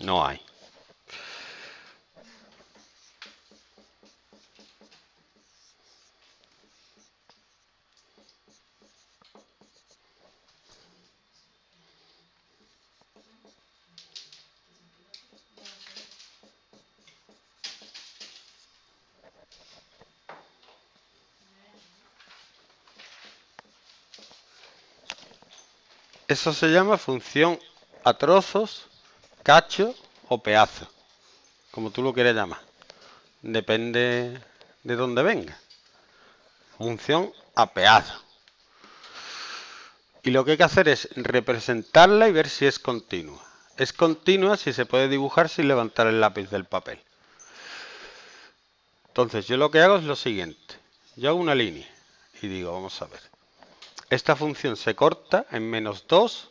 No hay. Eso se llama función a trozos, cacho o pedazo, como tú lo quieras llamar. Depende de dónde venga. Función a pedazo. Y lo que hay que hacer es representarla y ver si es continua. Es continua si se puede dibujar sin levantar el lápiz del papel. Entonces yo lo que hago es lo siguiente. Yo hago una línea y digo, vamos a ver. Esta función se corta en menos 2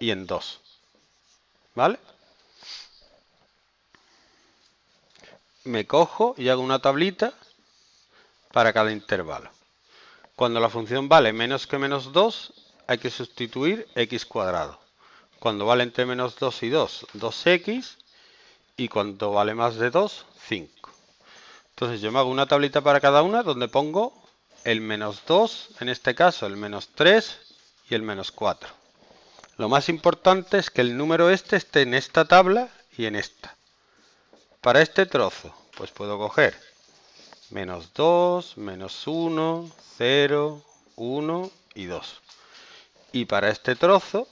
y en 2. ¿Vale? Me cojo y hago una tablita para cada intervalo. Cuando la función vale menos que menos 2, hay que sustituir x cuadrado. Cuando vale entre menos 2 y 2, 2x. Y cuando vale más de 2, 5. Entonces yo me hago una tablita para cada una donde pongo el menos 2, en este caso el menos 3 y el menos 4. Lo más importante es que el número este esté en esta tabla y en esta. Para este trozo, pues puedo coger menos 2, menos 1, 0, 1 y 2. Y para este trozo,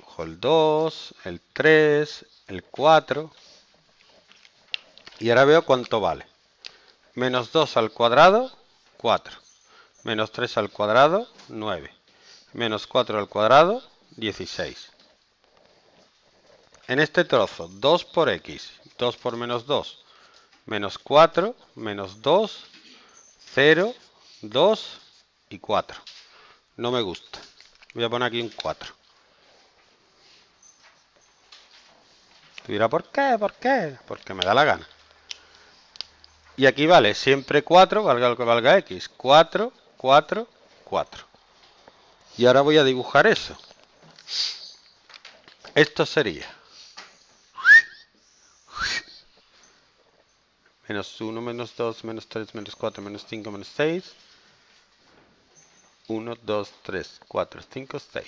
cojo el 2, el 3, el 4. Y ahora veo cuánto vale. Menos 2 al cuadrado, 4. Menos 3 al cuadrado, 9. Menos 4 al cuadrado, 16. En este trozo, 2 por x, 2 por menos 2, menos 4, menos 2, 0, 2 y 4. No me gusta. Voy a poner aquí un 4. Tú dirás, ¿por qué? ¿Por qué? Porque me da la gana. Y aquí vale siempre 4, valga lo que valga x. 4, 4, 4. Y ahora voy a dibujar eso. Esto sería menos 1, menos 2, menos 3, menos 4, menos 5, menos 6. 1, 2, 3, 4, 5, 6.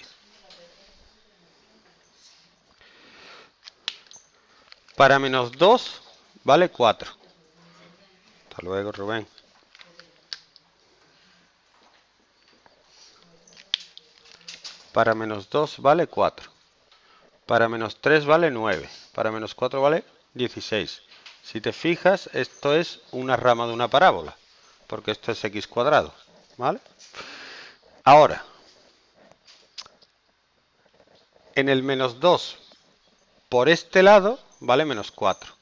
Para menos 2 vale 4. Hasta luego, Rubén. Para menos 2 vale 4. Para menos 3 vale 9. Para menos 4 vale 16. Si te fijas, esto es una rama de una parábola. Porque esto es x cuadrado. ¿Vale? Ahora, en el menos 2, por este lado, vale menos 4.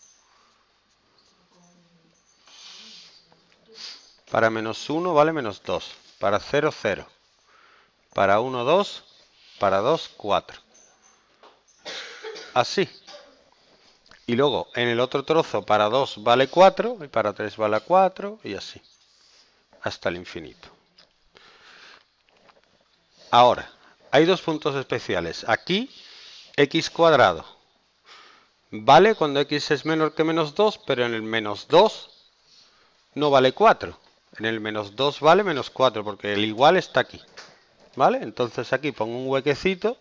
Para menos 1 vale menos 2. Para 0, 0. Para 1, 2. Para 2, 4. Así. Y luego en el otro trozo para 2 vale 4. Y para 3 vale 4. Y así. Hasta el infinito. Ahora, hay dos puntos especiales. Aquí, x cuadrado. Vale cuando x es menor que menos 2. Pero en el menos 2 no vale 4. En el menos 2 vale menos 4, porque el igual está aquí. ¿Vale? Entonces aquí pongo un huequecito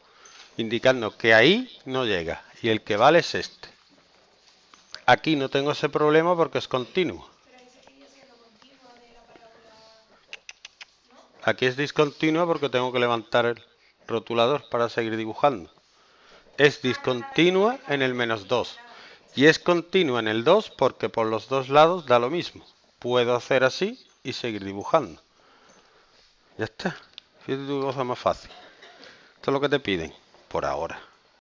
indicando que ahí no llega. Y el que vale es este. Aquí no tengo ese problema porque es continuo. Aquí es discontinuo porque tengo que levantar el rotulador para seguir dibujando. Es discontinua en el menos 2. Y es continua en el 2 porque por los dos lados da lo mismo. Puedo hacer así y seguir dibujando. Ya está. Fíjate tu cosa más fácil. Esto es lo que te piden por ahora.